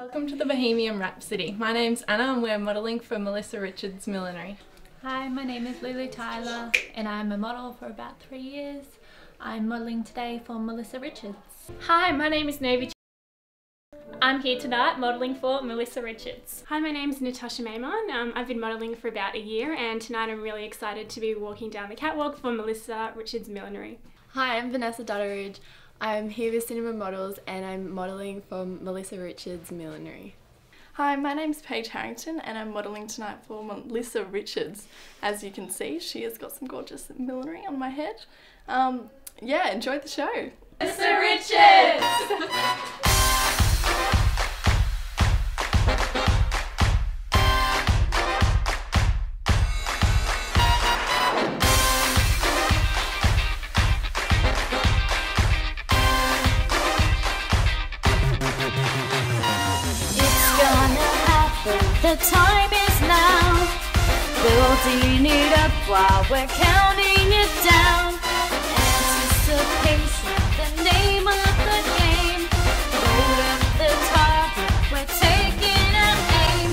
Welcome to the Bohemian Rhapsody. My name's Anna and we're modelling for Melissa Richards Millinery. Hi, my name is Lulu Tyler and I'm a model for about 3 years. I'm modelling today for Melissa Richards. Hi, my name is Novi-Jae. I'm here tonight modelling for Melissa Richards. Hi, my name's Natasha Maymon. I've been modelling for about a year and tonight I'm really excited to be walking down the catwalk for Melissa Richards Millinery. Hi, I'm Vanessa Dudderidge. I'm here with Cinema Models and I'm modelling for Melissa Richards Millinery. Hi, my name's Paige Harrington and I'm modelling tonight for Melissa Richards. As you can see, she has got some gorgeous millinery on my head. Yeah, enjoy the show! Melissa Richards! The time is now, we're holding it up while we're counting it down. Anticipation, the name of the game, load up the target, we're taking our aim.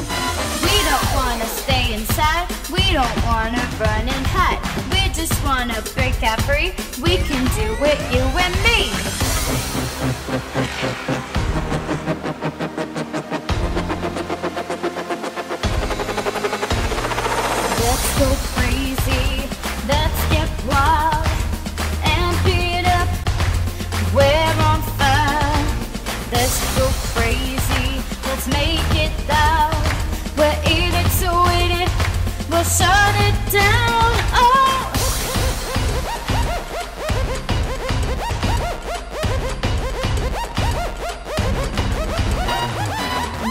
We don't want to stay inside, we don't want to run and hide. We just want to break out free, we can do it, you and me. Let's go crazy, let's get wild and beat up, we're on fire. Let's go crazy, let's make it loud. We're in it, so in it, we'll shut it down. Oh!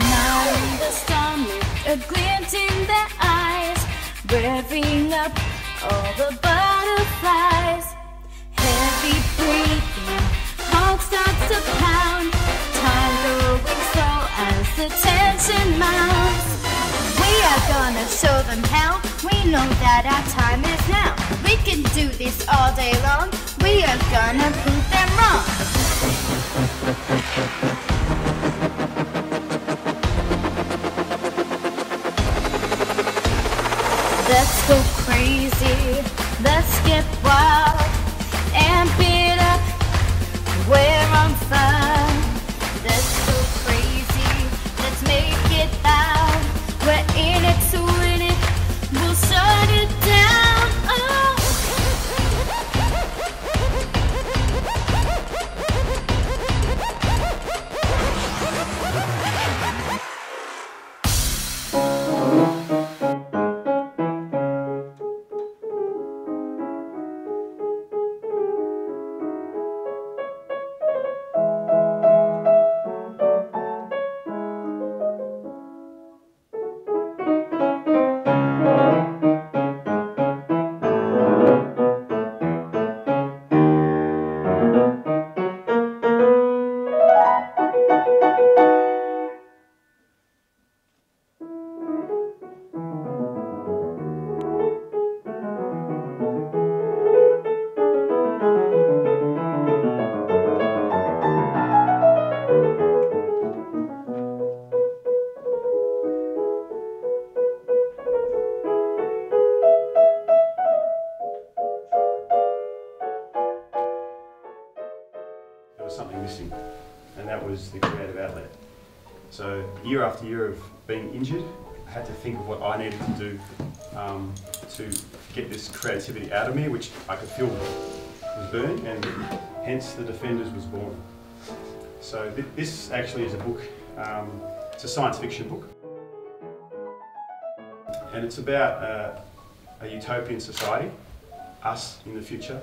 Now in the stomach, a glint in the eyes, revving up all the butterflies. Heavy breathing, heart starts to pound. Time going slow as the tension mounts. We are gonna show them how. We know that our time is now. We can do this all day long. We are gonna prove them wrong. Let's go crazy, let's get wild and beat up, we're on fire. Let's go crazy, let's make it loud. We're in it to win it, we'll shut it down. Oh. Something missing, and that was the creative outlet. So year after year of being injured, I had to think of what I needed to do to get this creativity out of me, which I could feel was burning, and hence The Defenders was born. So this actually is a book, it's a science fiction book, and it's about a utopian society, us in the future,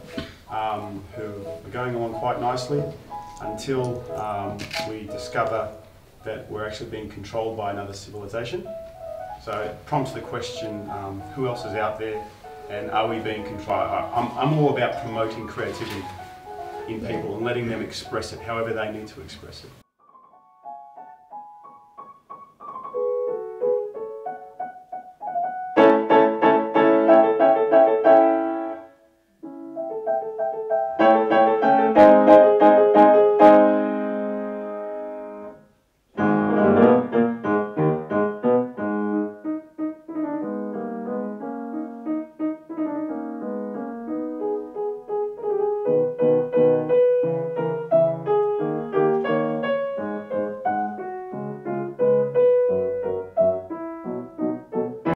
who are going along quite nicely, until we discover that we're actually being controlled by another civilization. So it prompts the question, who else is out there and are we being controlled? I'm all about promoting creativity in people and letting them express it however they need to express it.